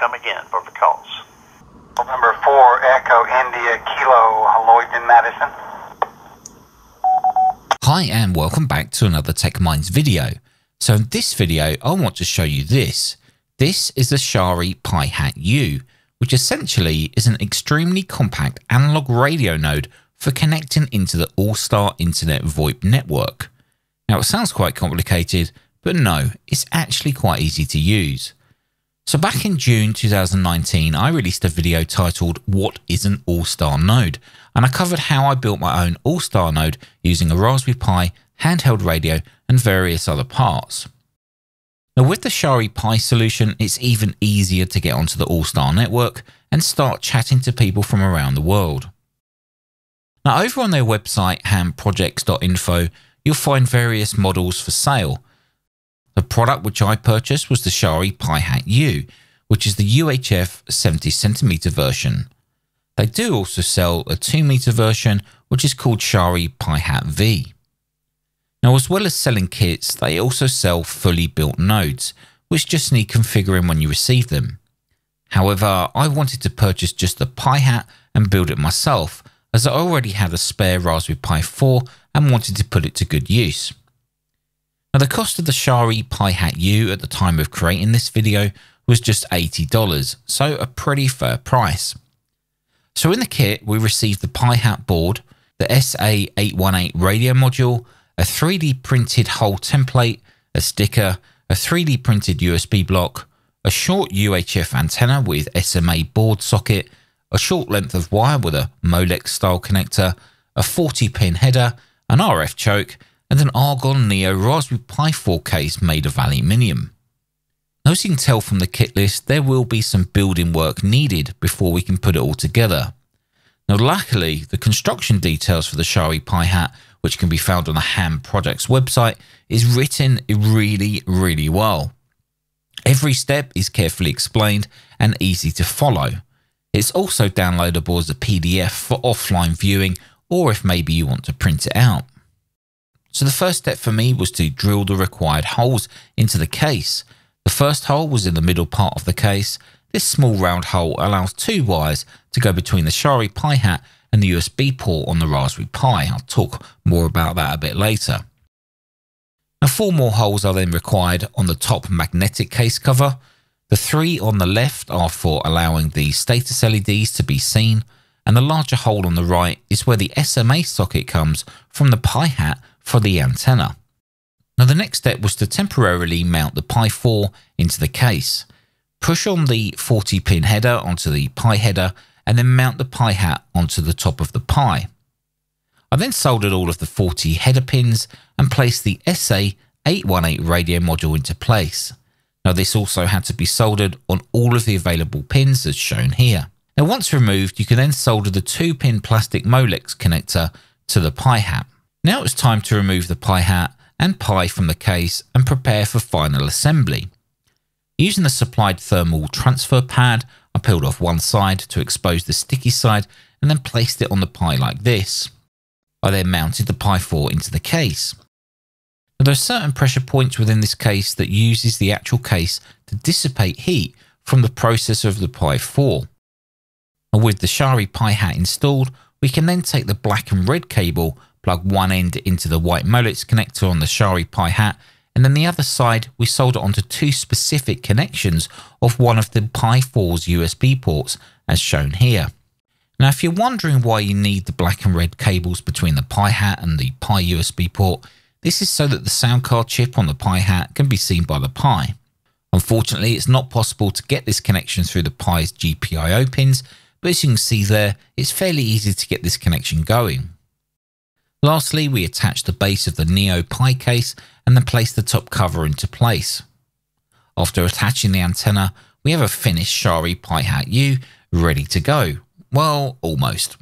come again for the calls. Number 4, Echo India Kilo, Lloyd in Madison. Hi and welcome back to another Tech Minds video. So in this video I want to show you this. This is the Shari Pi Hat U, which essentially is an extremely compact analog radio node for connecting into the All-Star Internet VoIP network. Now it sounds quite complicated, but no, it's actually quite easy to use. So back in June 2019, I released a video titled "What is an All-Star Node?" and I covered how I built my own All-Star node using a Raspberry Pi, handheld radio and various other parts. Now with the Shari Pi solution, it's even easier to get onto the All-Star network and start chatting to people from around the world. Now over on their website, hamprojects.info, you'll find various models for sale. The product which I purchased was the Shari Pi Hat U, which is the UHF 70cm version. They do also sell a 2 meter version, which is called Shari Pi Hat V. Now, as well as selling kits, they also sell fully built nodes, which just need configuring when you receive them. However, I wanted to purchase just the Pi Hat and build it myself, as I already had a spare Raspberry Pi 4 and wanted to put it to good use. Now the cost of the Shari Pi Hat U at the time of creating this video was just $80, so a pretty fair price. So in the kit we received the Pi Hat board, the SA-818 radio module, a 3D printed hole template, a sticker, a 3D printed USB block, a short UHF antenna with SMA board socket, a short length of wire with a Molex style connector, a 40-pin header, an RF choke, and an Argon Neo Raspberry Pi 4 case made of aluminium. Now as you can tell from the kit list, there will be some building work needed before we can put it all together. Now luckily, the construction details for the Shari Pi Hat, which can be found on the Ham Projects website, is written really well. Every step is carefully explained and easy to follow. It's also downloadable as a PDF for offline viewing, or if maybe you want to print it out. So the first step for me was to drill the required holes into the case. The first hole was in the middle part of the case. This small round hole allows 2 wires to go between the Shari Pi Hat and the USB port on the Raspberry Pi. I'll talk more about that a bit later. Now 4 more holes are then required on the top magnetic case cover. The 3 on the left are for allowing the status LEDs to be seen, and the larger hole on the right is where the SMA socket comes from the Pi Hat for the antenna. Now the next step was to temporarily mount the Pi 4 into the case. Push on the 40-pin header onto the Pi header and then mount the Pi Hat onto the top of the Pi. I then soldered all of the 40 header pins and placed the SA-818 radio module into place. Now this also had to be soldered on all of the available pins as shown here. Now once removed, you can then solder the 2-pin plastic Molex connector to the Pi Hat. Now it's time to remove the Pi Hat and Pi from the case and prepare for final assembly. Using the supplied thermal transfer pad, I peeled off one side to expose the sticky side and then placed it on the Pi like this. I then mounted the Pi 4 into the case. Now there are certain pressure points within this case that uses the actual case to dissipate heat from the processor of the Pi 4. And with the Shari Pi Hat installed, we can then take the black and red cable, plug one end into the white Molex connector on the Shari Pi Hat, and then the other side we solder onto 2 specific connections of one of the Pi 4's USB ports as shown here. Now if you're wondering why you need the black and red cables between the Pi Hat and the Pi USB port, this is so that the sound card chip on the Pi Hat can be seen by the Pi. Unfortunately, it's not possible to get this connection through the Pi's GPIO pins, but as you can see there, it's fairly easy to get this connection going. Lastly, we attach the base of the Neo Pi case and then place the top cover into place. After attaching the antenna, we have a finished Shari Pi Hat U ready to go. Well, almost.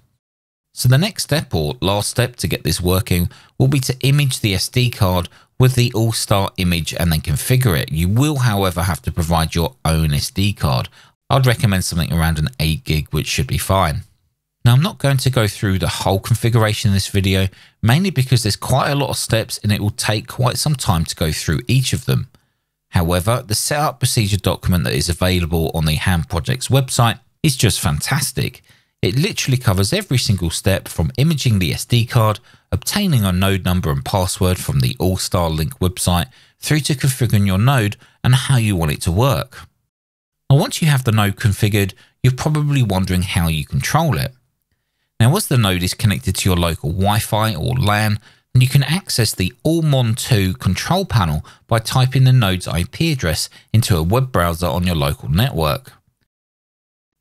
So the next step or last step to get this working will be to image the SD card with the All-Star image and then configure it. You will, however, have to provide your own SD card. I'd recommend something around an 8 gig, which should be fine. Now I'm not going to go through the whole configuration in this video, mainly because there's quite a lot of steps and it will take quite some time to go through each of them. However, the setup procedure document that is available on the Ham Projects website is just fantastic. It literally covers every single step from imaging the SD card, obtaining a node number and password from the AllStarLink website, through to configuring your node and how you want it to work. Now, once you have the node configured, you're probably wondering how you control it. Now, as the node is connected to your local Wi-Fi or LAN, you can access the AllMon2 control panel by typing the node's IP address into a web browser on your local network.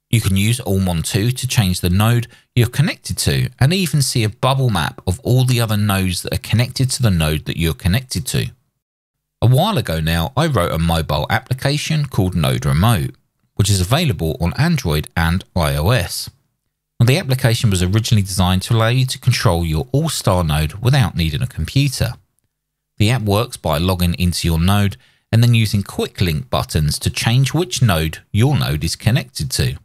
You can use AllMon2 to change the node you're connected to and even see a bubble map of all the other nodes that are connected to the node that you're connected to. A while ago now, I wrote a mobile application called Node Remote, which is available on Android and iOS. The application was originally designed to allow you to control your AllStar node without needing a computer. The app works by logging into your node and then using quick link buttons to change which node your node is connected to.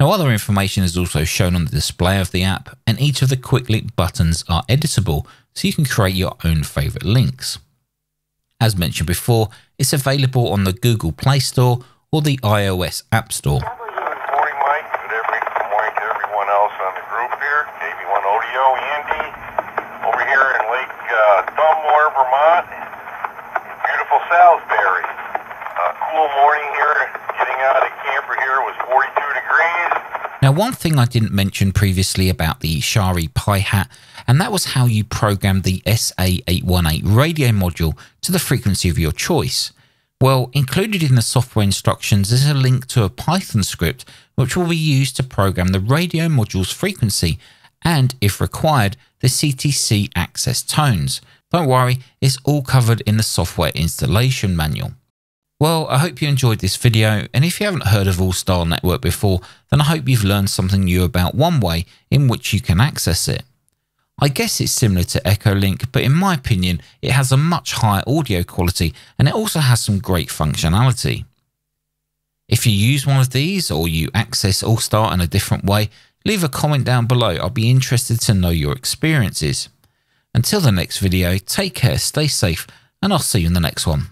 Now, other information is also shown on the display of the app, and each of the quick link buttons are editable, so you can create your own favorite links. As mentioned before, it's available on the Google Play Store or the iOS App Store. Now, one thing I didn't mention previously about the Shari Pi Hat, and that was how you program the SA-818 radio module to the frequency of your choice. Well, included in the software instructions is a link to a Python script which will be used to program the radio module's frequency and, if required, the CTC access tones. Don't worry, it's all covered in the software installation manual. Well, I hope you enjoyed this video, and if you haven't heard of AllStar Network before, then I hope you've learned something new about one way in which you can access it. I guess it's similar to EchoLink, but in my opinion, it has a much higher audio quality, and it also has some great functionality. If you use one of these or you access AllStar in a different way, leave a comment down below. I'll be interested to know your experiences. Until the next video, take care, stay safe, and I'll see you in the next one.